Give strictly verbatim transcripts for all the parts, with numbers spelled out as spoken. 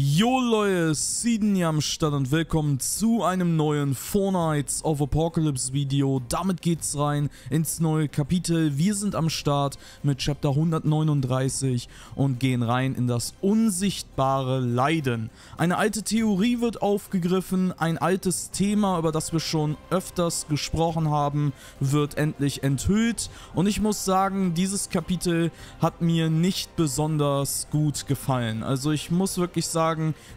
Jo Leute, Seaden hier am Start und willkommen zu einem neuen Four Knights of Apocalypse Video. Damit geht's rein ins neue Kapitel. Wir sind am Start mit Chapter hundertneununddreißig und gehen rein in das unsichtbare Leiden. Eine alte Theorie wird aufgegriffen, ein altes Thema, über das wir schon öfters gesprochen haben, wird endlich enthüllt. Und ich muss sagen, dieses Kapitel hat mir nicht besonders gut gefallen. Also ich muss wirklich sagen,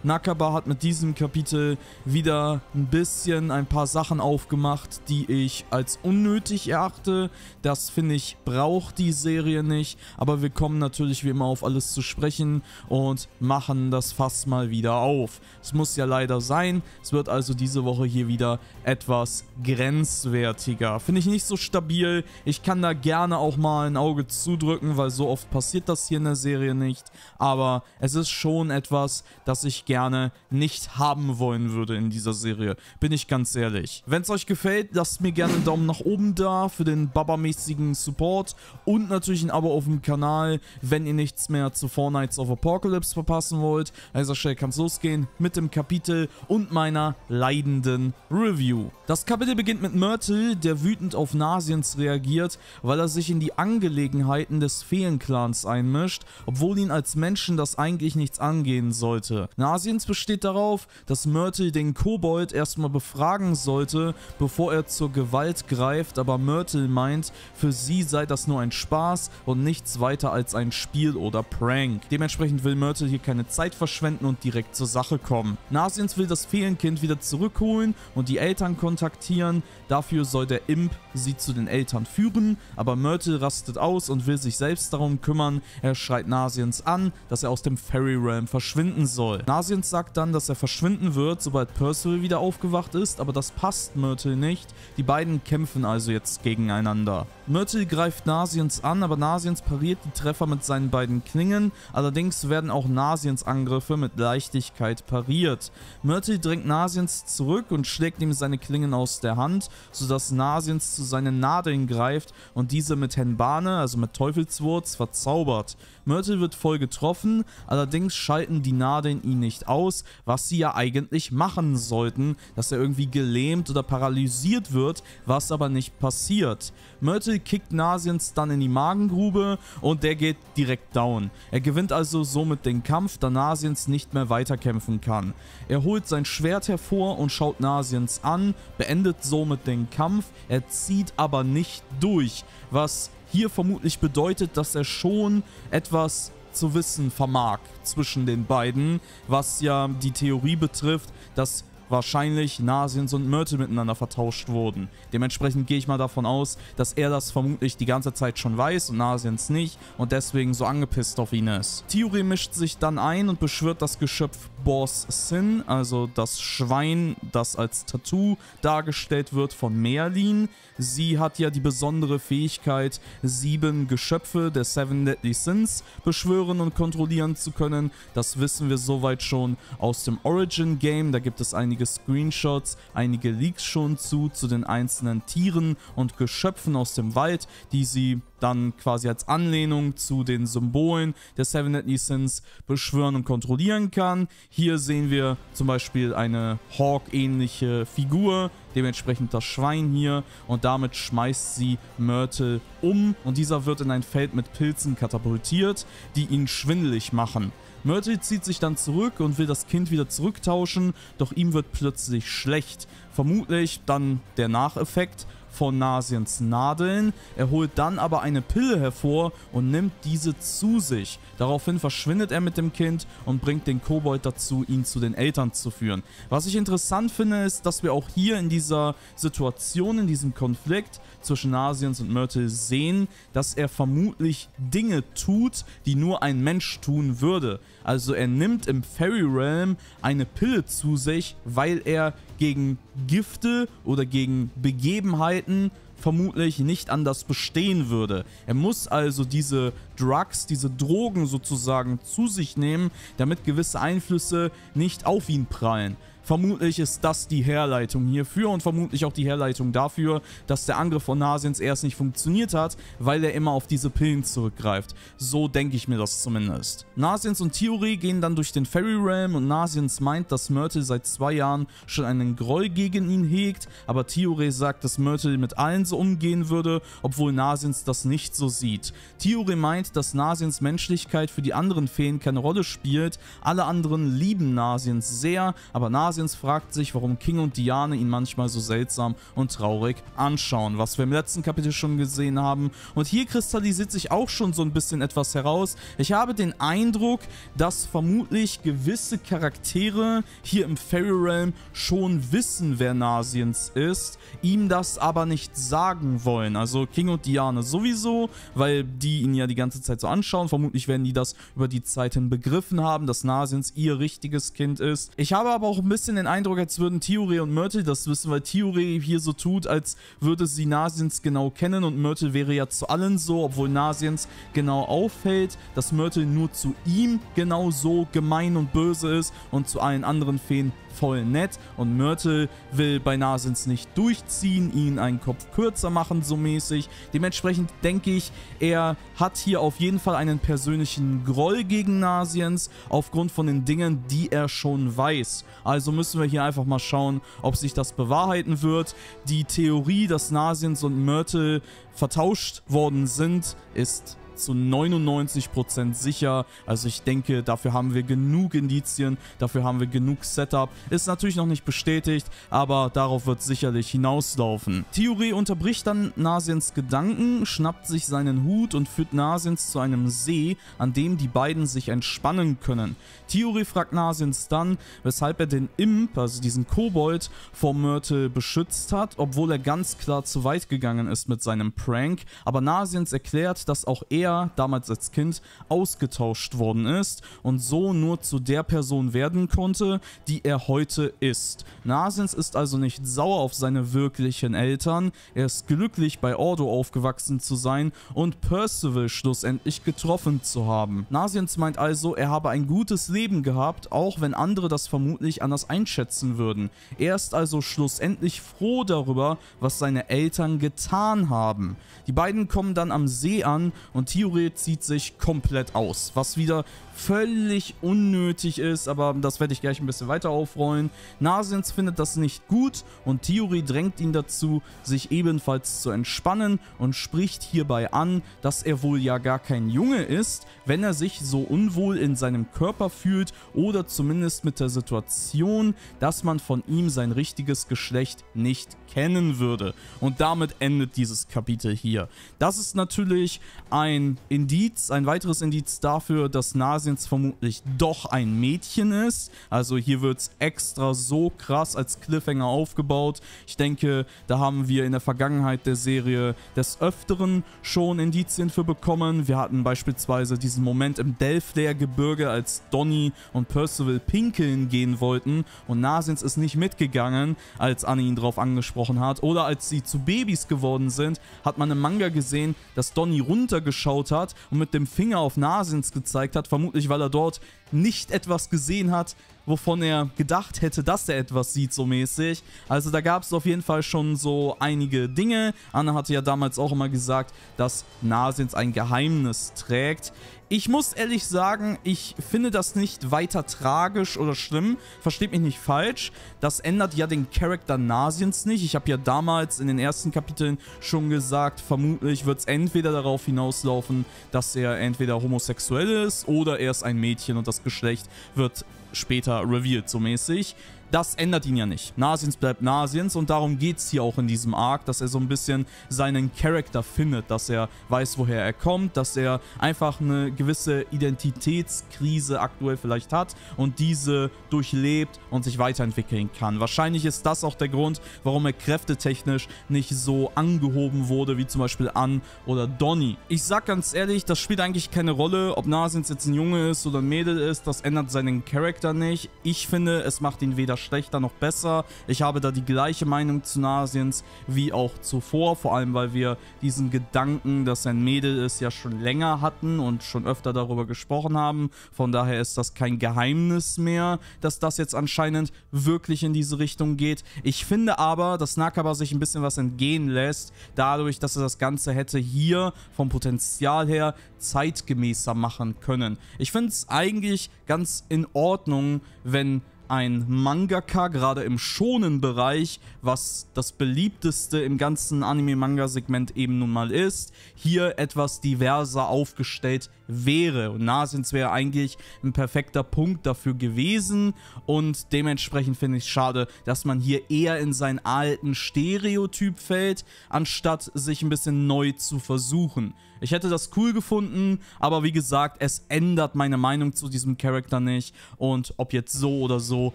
Nakaba hat mit diesem Kapitel wieder ein bisschen ein paar Sachen aufgemacht, die ich als unnötig erachte. Das, finde ich, braucht die Serie nicht. Aber wir kommen natürlich wie immer auf alles zu sprechen und machen das Fass mal wieder auf. Es muss ja leider sein. Es wird also diese Woche hier wieder etwas grenzwertiger. Finde ich nicht so stabil. Ich kann da gerne auch mal ein Auge zudrücken, weil so oft passiert das hier in der Serie nicht. Aber es ist schon etwas, das ich gerne nicht haben wollen würde in dieser Serie. Bin ich ganz ehrlich. Wenn es euch gefällt, lasst mir gerne einen Daumen nach oben da für den babamäßigen Support und natürlich ein Abo auf dem Kanal, wenn ihr nichts mehr zu Four Knights of Apocalypse verpassen wollt. Also schnell kann es losgehen mit dem Kapitel und meiner leidenden Review. Das Kapitel beginnt mit Myrtle, der wütend auf Nasiens reagiert, weil er sich in die Angelegenheiten des Feenclans einmischt, obwohl ihn als Menschen das eigentlich nichts angehen soll. Nasiens besteht darauf, dass Myrtle den Kobold erstmal befragen sollte, bevor er zur Gewalt greift, aber Myrtle meint, für sie sei das nur ein Spaß und nichts weiter als ein Spiel oder Prank. Dementsprechend will Myrtle hier keine Zeit verschwenden und direkt zur Sache kommen. Nasiens will das Feenkind wieder zurückholen und die Eltern kontaktieren. Dafür soll der Imp sie zu den Eltern führen, aber Myrtle rastet aus und will sich selbst darum kümmern. Er schreit Nasiens an, dass er aus dem Fairy Realm verschwinden soll. Nasiens sagt dann, dass er verschwinden wird, sobald Percival wieder aufgewacht ist, aber das passt Myrtle nicht. Die beiden kämpfen also jetzt gegeneinander. Myrtle greift Nasiens an, aber Nasiens pariert die Treffer mit seinen beiden Klingen. Allerdings werden auch Nasiens Angriffe mit Leichtigkeit pariert. Myrtle drängt Nasiens zurück und schlägt ihm seine Klingen aus der Hand, sodass Nasiens zu seinen Nadeln greift und diese mit Henbane, also mit Teufelswurz, verzaubert. Myrtle wird voll getroffen, allerdings schalten die Nadeln ihn nicht aus, was sie ja eigentlich machen sollten, dass er irgendwie gelähmt oder paralysiert wird, was aber nicht passiert. Myrtle kickt Nasiens dann in die Magengrube und der geht direkt down. Er gewinnt also somit den Kampf, da Nasiens nicht mehr weiterkämpfen kann. Er holt sein Schwert hervor und schaut Nasiens an, beendet somit den Kampf, er zieht aber nicht durch, was hier vermutlich bedeutet, dass er schon etwas zu wissen vermag zwischen den beiden, was ja die Theorie betrifft, dass wahrscheinlich Nasiens und Myrtle miteinander vertauscht wurden. Dementsprechend gehe ich mal davon aus, dass er das vermutlich die ganze Zeit schon weiß und Nasiens nicht und deswegen so angepisst auf ihn ist. Tioreh mischt sich dann ein und beschwört das Geschöpf Boss Sin, also das Schwein, das als Tattoo dargestellt wird von Merlin. Sie hat ja die besondere Fähigkeit, sieben Geschöpfe der Seven Deadly Sins beschwören und kontrollieren zu können. Das wissen wir soweit schon aus dem Origin Game. Da gibt es einige Screenshots, einige Leaks schon zu, zu den einzelnen Tieren und Geschöpfen aus dem Wald, die sie dann quasi als Anlehnung zu den Symbolen der Seven Deadly Sins beschwören und kontrollieren kann. Hier sehen wir zum Beispiel eine Hawk-ähnliche Figur, dementsprechend das Schwein hier, und damit schmeißt sie Myrtle um und dieser wird in ein Feld mit Pilzen katapultiert, die ihn schwindelig machen. Myrtle zieht sich dann zurück und will das Kind wieder zurücktauschen, doch ihm wird plötzlich schlecht. Vermutlich dann der Nacheffekt von Nasiens Nadeln. Er holt dann aber eine Pille hervor und nimmt diese zu sich. Daraufhin verschwindet er mit dem Kind und bringt den Kobold dazu, ihn zu den Eltern zu führen. Was ich interessant finde, ist, dass wir auch hier in dieser Situation, in diesem Konflikt zwischen Nasiens und Myrtle sehen, dass er vermutlich Dinge tut, die nur ein Mensch tun würde. Also er nimmt im Fairy Realm eine Pille zu sich, weil er gegen Gifte oder gegen Begebenheiten vermutlich nicht anders bestehen würde. Er muss also diese Drugs, diese Drogen sozusagen zu sich nehmen, damit gewisse Einflüsse nicht auf ihn prallen. Vermutlich ist das die Herleitung hierfür und vermutlich auch die Herleitung dafür, dass der Angriff von Nasiens erst nicht funktioniert hat, weil er immer auf diese Pillen zurückgreift. So denke ich mir das zumindest. Nasiens und Tioreh gehen dann durch den Fairy Realm und Nasiens meint, dass Myrtle seit zwei Jahren schon einen Groll gegen ihn hegt, aber Tioreh sagt, dass Myrtle mit allen so umgehen würde, obwohl Nasiens das nicht so sieht. Tioreh meint, dass Nasiens Menschlichkeit für die anderen Feen keine Rolle spielt, alle anderen lieben Nasiens sehr, aber Nasiens fragt sich, warum King und Diane ihn manchmal so seltsam und traurig anschauen, was wir im letzten Kapitel schon gesehen haben. Und hier kristallisiert sich auch schon so ein bisschen etwas heraus. Ich habe den Eindruck, dass vermutlich gewisse Charaktere hier im Fairy Realm schon wissen, wer Nasiens ist, ihm das aber nicht sagen wollen. Also King und Diane sowieso, weil die ihn ja die ganze Zeit so anschauen. Vermutlich werden die das über die Zeit hin begriffen haben, dass Nasiens ihr richtiges Kind ist. Ich habe aber auch ein bisschen den Eindruck, als würden Tioreh und Myrtle das wissen, weil Tioreh hier so tut, als würde sie Nasiens genau kennen und Myrtle wäre ja zu allen so, obwohl Nasiens genau auffällt, dass Myrtle nur zu ihm genau so gemein und böse ist und zu allen anderen Feen voll nett, und Myrtle will bei Nasiens nicht durchziehen, ihn einen Kopf kürzer machen, so mäßig. Dementsprechend denke ich, er hat hier auf jeden Fall einen persönlichen Groll gegen Nasiens, aufgrund von den Dingen, die er schon weiß. Also müssen wir hier einfach mal schauen, ob sich das bewahrheiten wird. Die Theorie, dass Nasiens und Myrtle vertauscht worden sind, ist zu neunundneunzig Prozent sicher. Also ich denke, dafür haben wir genug Indizien, dafür haben wir genug Setup. Ist natürlich noch nicht bestätigt, aber darauf wird sicherlich hinauslaufen. Tioreh unterbricht dann Nasiens Gedanken, schnappt sich seinen Hut und führt Nasiens zu einem See, an dem die beiden sich entspannen können. Tioreh fragt Nasiens dann, weshalb er den Imp, also diesen Kobold, vor Myrtle beschützt hat, obwohl er ganz klar zu weit gegangen ist mit seinem Prank. Aber Nasiens erklärt, dass auch er damals als Kind ausgetauscht worden ist und so nur zu der Person werden konnte, die er heute ist. Nasiens ist also nicht sauer auf seine wirklichen Eltern, er ist glücklich, bei Ordo aufgewachsen zu sein und Percival schlussendlich getroffen zu haben. Nasiens meint also, er habe ein gutes Leben gehabt, auch wenn andere das vermutlich anders einschätzen würden. Er ist also schlussendlich froh darüber, was seine Eltern getan haben. Die beiden kommen dann am See an und Tioreh zieht sich komplett aus, was wieder völlig unnötig ist, aber das werde ich gleich ein bisschen weiter aufrollen. Nasiens findet das nicht gut und Tioreh drängt ihn dazu, sich ebenfalls zu entspannen und spricht hierbei an, dass er wohl ja gar kein Junge ist, wenn er sich so unwohl in seinem Körper fühlt oder zumindest mit der Situation, dass man von ihm sein richtiges Geschlecht nicht kennen würde. Und damit endet dieses Kapitel hier. Das ist natürlich ein Indiz, ein weiteres Indiz dafür, dass Nasiens vermutlich doch ein Mädchen ist. Also hier wird es extra so krass als Cliffhanger aufgebaut. Ich denke, da haben wir in der Vergangenheit der Serie des Öfteren schon Indizien für bekommen. Wir hatten beispielsweise diesen Moment im Delflair-Gebirge, als Donny und Percival pinkeln gehen wollten und Nasiens ist nicht mitgegangen, als Annie ihn drauf angesprochen hat. Oder als sie zu Babys geworden sind, hat man im Manga gesehen, dass Donny runtergeschaut hat und mit dem Finger auf Nasiens gezeigt hat, vermutlich weil er dort nicht etwas gesehen hat, wovon er gedacht hätte, dass er etwas sieht, so mäßig. Also da gab es auf jeden Fall schon so einige Dinge. Anna hatte ja damals auch immer gesagt, dass Nasiens ein Geheimnis trägt. Ich muss ehrlich sagen, ich finde das nicht weiter tragisch oder schlimm. Versteht mich nicht falsch. Das ändert ja den Charakter Nasiens nicht. Ich habe ja damals in den ersten Kapiteln schon gesagt, vermutlich wird es entweder darauf hinauslaufen, dass er entweder homosexuell ist oder er ist ein Mädchen und das Geschlecht wird später revealed, so mäßig. Das ändert ihn ja nicht. Nasiens bleibt Nasiens und darum geht es hier auch in diesem Arc, dass er so ein bisschen seinen Charakter findet, dass er weiß, woher er kommt, dass er einfach eine gewisse Identitätskrise aktuell vielleicht hat und diese durchlebt und sich weiterentwickeln kann. Wahrscheinlich ist das auch der Grund, warum er kräftetechnisch nicht so angehoben wurde, wie zum Beispiel Ann oder Donny. Ich sag ganz ehrlich, das spielt eigentlich keine Rolle, ob Nasiens jetzt ein Junge ist oder ein Mädel ist, das ändert seinen Charakter nicht. Ich finde, es macht ihn weder schlechter noch besser. Ich habe da die gleiche Meinung zu Nasiens wie auch zuvor, vor allem weil wir diesen Gedanken, dass er ein Mädel ist, ja schon länger hatten und schon öfter darüber gesprochen haben. Von daher ist das kein Geheimnis mehr, dass das jetzt anscheinend wirklich in diese Richtung geht. Ich finde aber, dass Nakaba sich ein bisschen was entgehen lässt, dadurch, dass er das Ganze hätte hier vom Potenzial her zeitgemäßer machen können. Ich finde es eigentlich ganz in Ordnung, wenn ein Mangaka, gerade im Shonen-Bereich, was das beliebteste im ganzen Anime-Manga-Segment eben nun mal ist, hier etwas diverser aufgestellt wäre. Und Nasiens wäre eigentlich ein perfekter Punkt dafür gewesen und dementsprechend finde ich es schade, dass man hier eher in seinen alten Stereotyp fällt, anstatt sich ein bisschen neu zu versuchen. Ich hätte das cool gefunden, aber wie gesagt, es ändert meine Meinung zu diesem Charakter nicht und ob jetzt so oder so,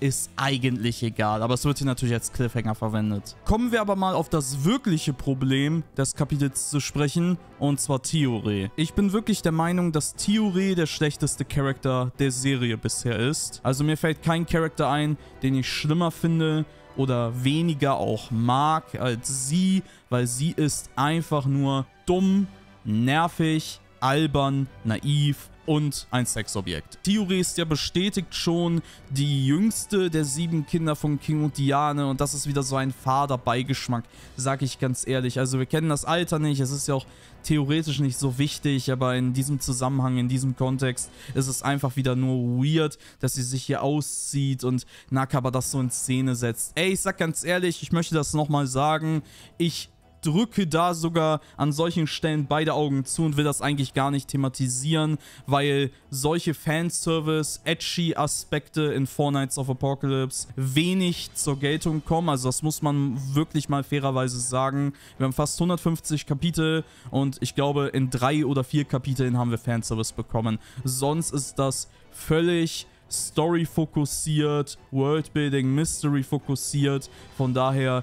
ist eigentlich egal. Aber es wird hier natürlich als Cliffhanger verwendet. Kommen wir aber mal auf das wirkliche Problem des Kapitels zu sprechen und zwar Tioreh. Ich bin wirklich der Meinung, dass Tioreh der schlechteste Charakter der Serie bisher ist. Also mir fällt kein Charakter ein, den ich schlimmer finde oder weniger auch mag als sie, weil sie ist einfach nur dumm, nervig, albern, naiv und ein Sexobjekt. Tioreh ist ja bestätigt schon die jüngste der sieben Kinder von King und Diane und das ist wieder so ein fader Beigeschmack, sag ich ganz ehrlich. Also wir kennen das Alter nicht, es ist ja auch theoretisch nicht so wichtig, aber in diesem Zusammenhang, in diesem Kontext ist es einfach wieder nur weird, dass sie sich hier auszieht und Nakaba das so in Szene setzt. Ey, ich sag ganz ehrlich, ich möchte das nochmal sagen, ich drücke da sogar an solchen Stellen beide Augen zu und will das eigentlich gar nicht thematisieren, weil solche Fanservice, edgy Aspekte in Four Knights of Apocalypse wenig zur Geltung kommen. Also das muss man wirklich mal fairerweise sagen. Wir haben fast hundertfünfzig Kapitel und ich glaube in drei oder vier Kapiteln haben wir Fanservice bekommen. Sonst ist das völlig story-fokussiert, Worldbuilding, Mystery-fokussiert. Von daher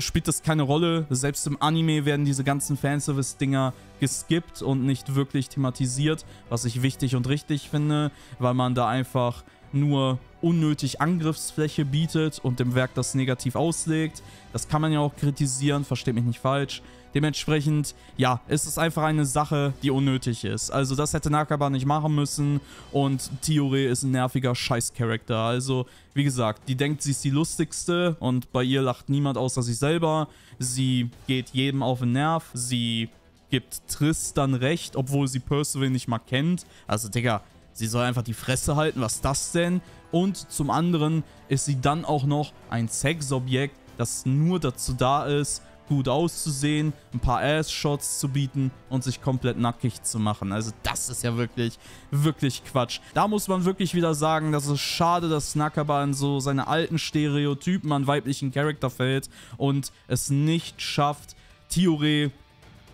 spielt das keine Rolle. Selbst im Anime werden diese ganzen Fanservice-Dinger geskippt und nicht wirklich thematisiert, was ich wichtig und richtig finde, weil man da einfach nur unnötig Angriffsfläche bietet und dem Werk das negativ auslegt. Das kann man ja auch kritisieren, versteht mich nicht falsch. Dementsprechend, ja, ist es einfach eine Sache, die unnötig ist. Also das hätte Nakaba nicht machen müssen und Tioreh ist ein nerviger Scheiß-Charakter. Also, wie gesagt, die denkt, sie ist die Lustigste und bei ihr lacht niemand außer sich selber. Sie geht jedem auf den Nerv, sie gibt Tristan recht, obwohl sie Percival nicht mal kennt. Also, Digga, sie soll einfach die Fresse halten, was ist das denn? Und zum anderen ist sie dann auch noch ein Sexobjekt, das nur dazu da ist, gut auszusehen, ein paar Ass-Shots zu bieten und sich komplett nackig zu machen. Also das ist ja wirklich, wirklich Quatsch. Da muss man wirklich wieder sagen, das ist schade, dass Nakaba in so seine alten Stereotypen an weiblichen Charakter fällt und es nicht schafft, Tioreh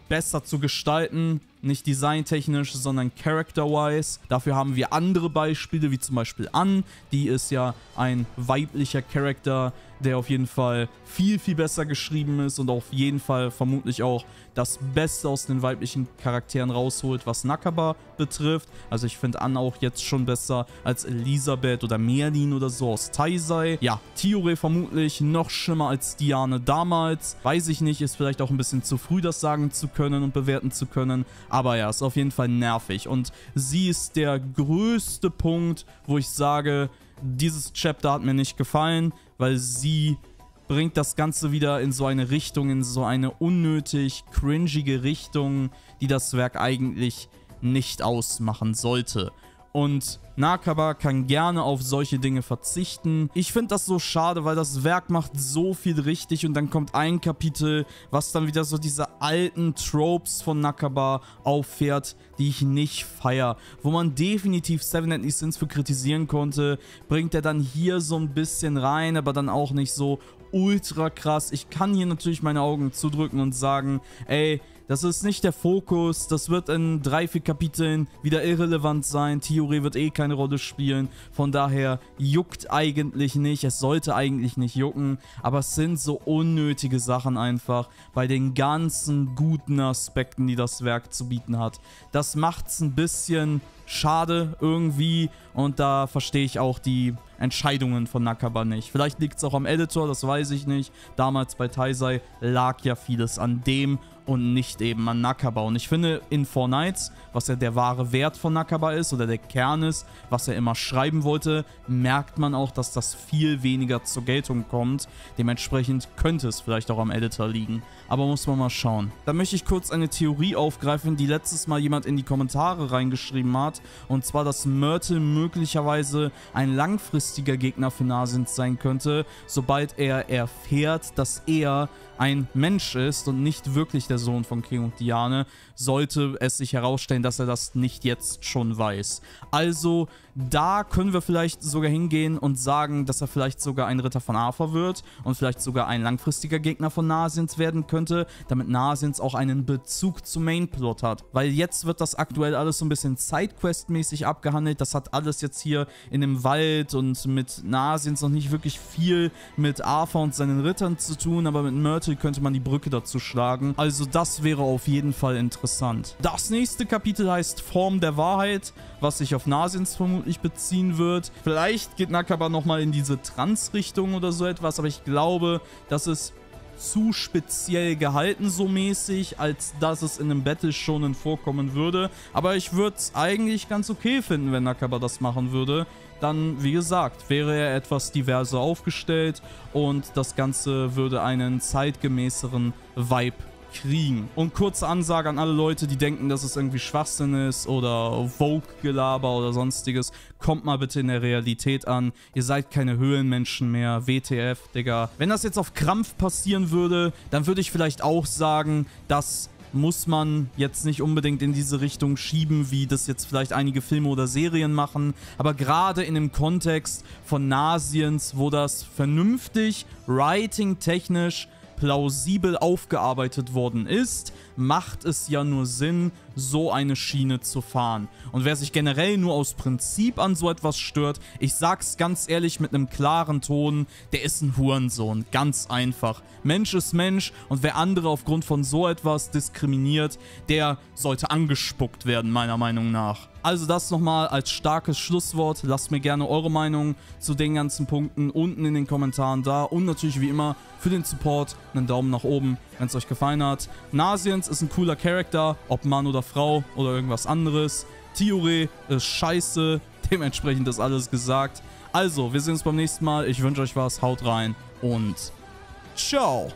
besser zu gestalten. Nicht designtechnisch, sondern character-wise. Dafür haben wir andere Beispiele, wie zum Beispiel Annie. Die ist ja ein weiblicher Charakter, der auf jeden Fall viel, viel besser geschrieben ist und auf jeden Fall vermutlich auch das Beste aus den weiblichen Charakteren rausholt, was Nakaba betrifft. Also ich finde Annie auch jetzt schon besser als Elisabeth oder Merlin oder so aus Taisai. Ja, Tioreh vermutlich noch schlimmer als Diane damals. Weiß ich nicht, ist vielleicht auch ein bisschen zu früh, das sagen zu können und bewerten zu können. Aber ja, ist auf jeden Fall nervig und sie ist der größte Punkt, wo ich sage, dieses Chapter hat mir nicht gefallen, weil sie bringt das Ganze wieder in so eine Richtung, in so eine unnötig cringige Richtung, die das Werk eigentlich nicht ausmachen sollte. Und Nakaba kann gerne auf solche Dinge verzichten. Ich finde das so schade, weil das Werk macht so viel richtig und dann kommt ein Kapitel, was dann wieder so diese alten Tropes von Nakaba auffährt, die ich nicht feier. Wo man definitiv Seven Deadly Sins für kritisieren konnte, bringt er dann hier so ein bisschen rein, aber dann auch nicht so ultra krass. Ich kann hier natürlich meine Augen zudrücken und sagen, ey, das ist nicht der Fokus, das wird in drei, vier Kapiteln wieder irrelevant sein, Tioreh wird eh keine Rolle spielen, von daher juckt eigentlich nicht, es sollte eigentlich nicht jucken, aber es sind so unnötige Sachen einfach bei den ganzen guten Aspekten, die das Werk zu bieten hat. Das macht's ein bisschen schade irgendwie. Und da verstehe ich auch die Entscheidungen von Nakaba nicht. Vielleicht liegt es auch am Editor, das weiß ich nicht. Damals bei Taisai lag ja vieles an dem und nicht eben an Nakaba. Und ich finde, in Four Knights, was ja der wahre Wert von Nakaba ist oder der Kern ist, was er immer schreiben wollte, merkt man auch, dass das viel weniger zur Geltung kommt. Dementsprechend könnte es vielleicht auch am Editor liegen. Aber muss man mal schauen. Dann möchte ich kurz eine Theorie aufgreifen, die letztes Mal jemand in die Kommentare reingeschrieben hat. Und zwar, dass Myrtle möglicherweise ein langfristiger Gegner für Nasiens sein könnte, sobald er erfährt, dass er ein Mensch ist und nicht wirklich der Sohn von King und Diane, sollte es sich herausstellen, dass er das nicht jetzt schon weiß. Also, da können wir vielleicht sogar hingehen und sagen, dass er vielleicht sogar ein Ritter von Arthur wird und vielleicht sogar ein langfristiger Gegner von Nasiens werden könnte, damit Nasiens auch einen Bezug zum Mainplot hat. Weil jetzt wird das aktuell alles so ein bisschen Sidequest-mäßig abgehandelt. Das hat alles jetzt hier in dem Wald und mit Nasiens noch nicht wirklich viel mit Arthur und seinen Rittern zu tun, aber mit Myrtle könnte man die Brücke dazu schlagen. Also das wäre auf jeden Fall interessant. Das nächste Kapitel heißt Form der Wahrheit, was sich auf Nasiens vermutlich beziehen wird. Vielleicht geht Nakaba nochmal in diese Trans-Richtung oder so etwas, aber ich glaube, das ist zu speziell gehalten so mäßig, als dass es in einem Battle schon vorkommen würde. Aber ich würde es eigentlich ganz okay finden, wenn Nakaba das machen würde. Dann, wie gesagt, wäre er etwas diverser aufgestellt und das Ganze würde einen zeitgemäßeren Vibe kriegen. Und kurze Ansage an alle Leute, die denken, dass es irgendwie Schwachsinn ist oder Vogue-Gelaber oder sonstiges. Kommt mal bitte in der Realität an. Ihr seid keine Höhlenmenschen mehr. W T F, Digga. Wenn das jetzt auf Krampf passieren würde, dann würde ich vielleicht auch sagen, dass... muss man jetzt nicht unbedingt in diese Richtung schieben, wie das jetzt vielleicht einige Filme oder Serien machen. Aber gerade in dem Kontext von Nasiens, wo das vernünftig, writing-technisch plausibel aufgearbeitet worden ist, macht es ja nur Sinn, so eine Schiene zu fahren. Und wer sich generell nur aus Prinzip an so etwas stört, ich sag's ganz ehrlich mit einem klaren Ton, der ist ein Hurensohn. Ganz einfach. Mensch ist Mensch und wer andere aufgrund von so etwas diskriminiert, der sollte angespuckt werden, meiner Meinung nach. Also das nochmal als starkes Schlusswort. Lasst mir gerne eure Meinung zu den ganzen Punkten unten in den Kommentaren da. Und natürlich wie immer für den Support einen Daumen nach oben, wenn es euch gefallen hat. Nasiens ist ein cooler Charakter, ob Mann oder Frau oder irgendwas anderes. Tioreh ist scheiße, dementsprechend ist alles gesagt. Also, wir sehen uns beim nächsten Mal. Ich wünsche euch was, haut rein und ciao!